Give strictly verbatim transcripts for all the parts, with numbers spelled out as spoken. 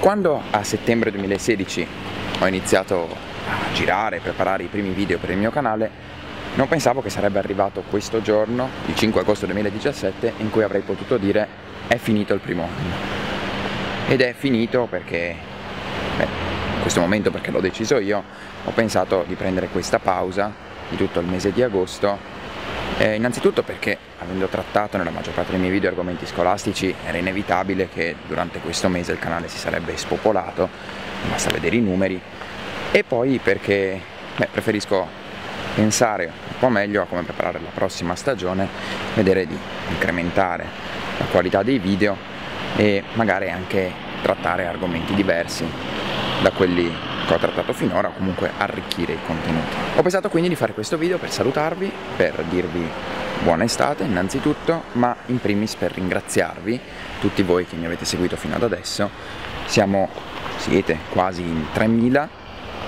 Quando a settembre duemilasedici ho iniziato a girare e preparare i primi video per il mio canale, non pensavo che sarebbe arrivato questo giorno, il cinque agosto duemiladiciassette, in cui avrei potuto dire è finito il primo anno. Ed è finito perché, beh, in questo momento perché l'ho deciso io, ho pensato di prendere questa pausa di tutto il mese di agosto. Eh, innanzitutto perché, avendo trattato nella maggior parte dei miei video argomenti scolastici, era inevitabile che durante questo mese il canale si sarebbe spopolato, basta vedere i numeri, e poi perché beh, preferisco pensare un po' meglio a come preparare la prossima stagione, vedere di incrementare la qualità dei video e magari anche trattare argomenti diversi da quelli che ho trattato finora, o comunque arricchire i contenuti. Ho pensato quindi di fare questo video per salutarvi, per dirvi buona estate innanzitutto, ma in primis per ringraziarvi tutti voi che mi avete seguito fino ad adesso. Siamo, siete quasi in tremila,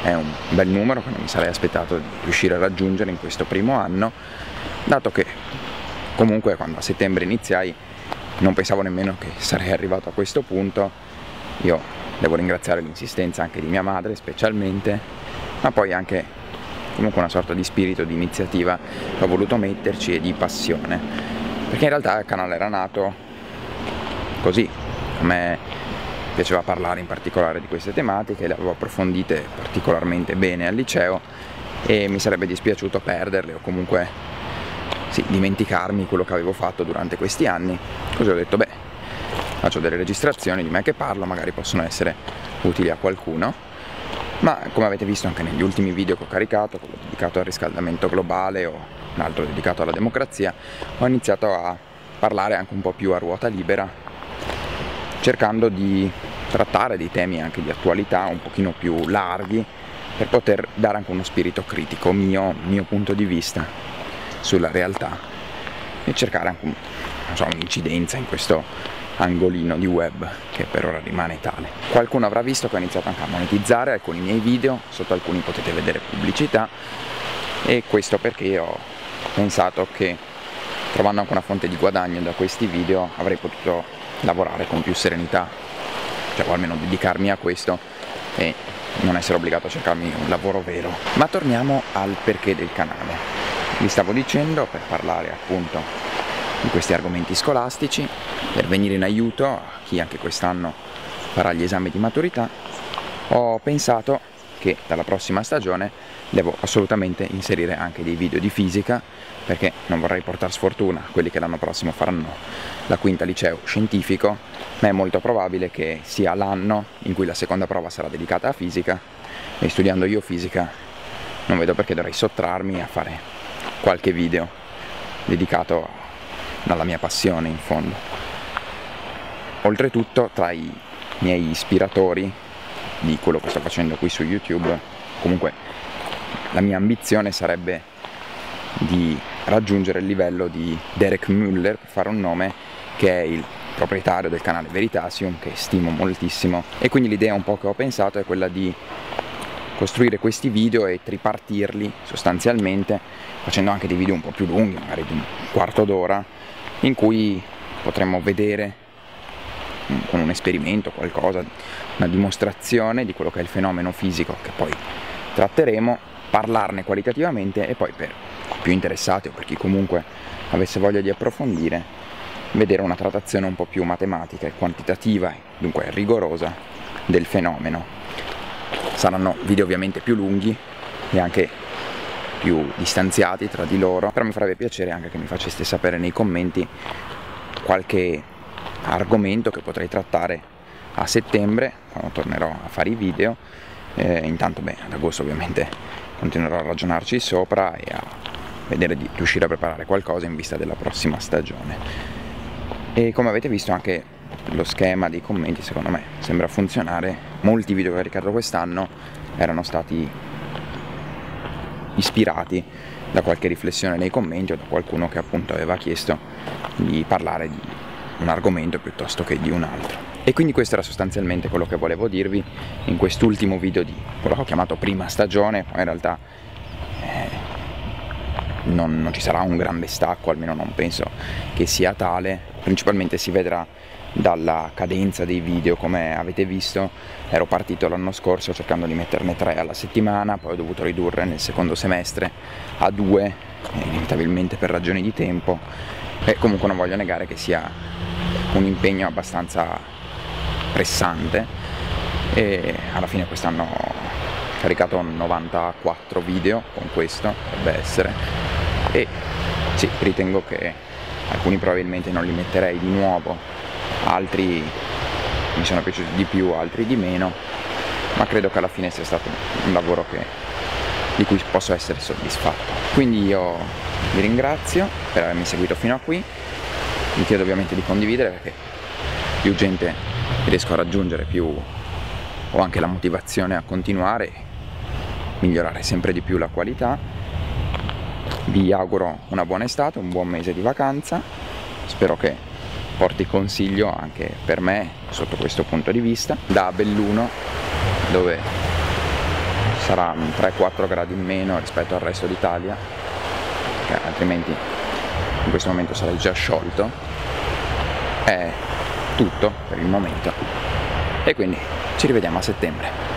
è un bel numero che non mi sarei aspettato di riuscire a raggiungere in questo primo anno, dato che comunque quando a settembre iniziai non pensavo nemmeno che sarei arrivato a questo punto. Io devo ringraziare l'insistenza anche di mia madre specialmente, ma poi anche comunque una sorta di spirito di iniziativa che ho voluto metterci e di passione, perché in realtà il canale era nato così. A me piaceva parlare in particolare di queste tematiche, le avevo approfondite particolarmente bene al liceo e mi sarebbe dispiaciuto perderle o comunque sì, dimenticarmi quello che avevo fatto durante questi anni. Così ho detto, beh, faccio delle registrazioni di me che parlo, magari possono essere utili a qualcuno, ma come avete visto anche negli ultimi video che ho caricato, quello dedicato al riscaldamento globale o un altro dedicato alla democrazia, ho iniziato a parlare anche un po' più a ruota libera, cercando di trattare dei temi anche di attualità un pochino più larghi per poter dare anche uno spirito critico mio, mio punto di vista sulla realtà e cercare anche un, non so, un'incidenza in questo angolino di web che per ora rimane tale. Qualcuno avrà visto che ho iniziato anche a monetizzare alcuni miei video, sotto alcuni potete vedere pubblicità, e questo perché ho pensato che trovando anche una fonte di guadagno da questi video avrei potuto lavorare con più serenità, cioè o almeno dedicarmi a questo e non essere obbligato a cercarmi un lavoro vero. Ma torniamo al perché del canale. Vi stavo dicendo, per parlare appunto di questi argomenti scolastici, per venire in aiuto a chi anche quest'anno farà gli esami di maturità, ho pensato che dalla prossima stagione devo assolutamente inserire anche dei video di fisica, perché non vorrei portare sfortuna a quelli che l'anno prossimo faranno la quinta liceo scientifico, ma è molto probabile che sia l'anno in cui la seconda prova sarà dedicata a fisica, e studiando io fisica non vedo perché dovrei sottrarmi a fare qualche video dedicato a dalla mia passione in fondo. Oltretutto, tra i miei ispiratori di quello che sto facendo qui su YouTube, comunque la mia ambizione sarebbe di raggiungere il livello di Derek Müller, per fare un nome, che è il proprietario del canale Veritasium, che stimo moltissimo, e quindi l'idea un po' che ho pensato è quella di costruire questi video e tripartirli sostanzialmente, facendo anche dei video un po' più lunghi, magari di un quarto d'ora, in cui potremmo vedere con un esperimento qualcosa, una dimostrazione di quello che è il fenomeno fisico che poi tratteremo, parlarne qualitativamente e poi per i più interessati o per chi comunque avesse voglia di approfondire, vedere una trattazione un po' più matematica e quantitativa, e dunque rigorosa, del fenomeno. Saranno video ovviamente più lunghi e anche più distanziati tra di loro, però mi farebbe piacere anche che mi faceste sapere nei commenti qualche argomento che potrei trattare a settembre, quando tornerò a fare i video. Eh, intanto beh, ad agosto ovviamente continuerò a ragionarci sopra e a vedere di riuscire a preparare qualcosa in vista della prossima stagione. E come avete visto anche lo schema dei commenti secondo me sembra funzionare. Molti video che ho caricato quest'anno erano stati ispirati da qualche riflessione nei commenti o da qualcuno che appunto aveva chiesto di parlare di un argomento piuttosto che di un altro. E quindi questo era sostanzialmente quello che volevo dirvi in quest'ultimo video di quello che ho chiamato prima stagione. Poi in realtà eh, non, non ci sarà un grande stacco, almeno non penso che sia tale. Principalmente si vedrà dalla cadenza dei video. Come avete visto, ero partito l'anno scorso cercando di metterne tre alla settimana, poi ho dovuto ridurre nel secondo semestre a due, inevitabilmente per ragioni di tempo, e comunque non voglio negare che sia un impegno abbastanza pressante, e alla fine quest'anno ho caricato novantaquattro video con questo, dovrebbe essere, e sì, ritengo che alcuni probabilmente non li metterei di nuovo, altri mi sono piaciuti di più, altri di meno, ma credo che alla fine sia stato un lavoro che, di cui posso essere soddisfatto. Quindi io vi ringrazio per avermi seguito fino a qui, vi chiedo ovviamente di condividere perché più gente riesco a raggiungere, più ho anche la motivazione a continuare e migliorare sempre di più la qualità. Vi auguro una buona estate, un buon mese di vacanza, spero che porti consiglio anche per me sotto questo punto di vista. Da Belluno, dove sarà tre quattro gradi in meno rispetto al resto d'Italia, altrimenti in questo momento sarei già sciolto, è tutto per il momento e quindi ci rivediamo a settembre.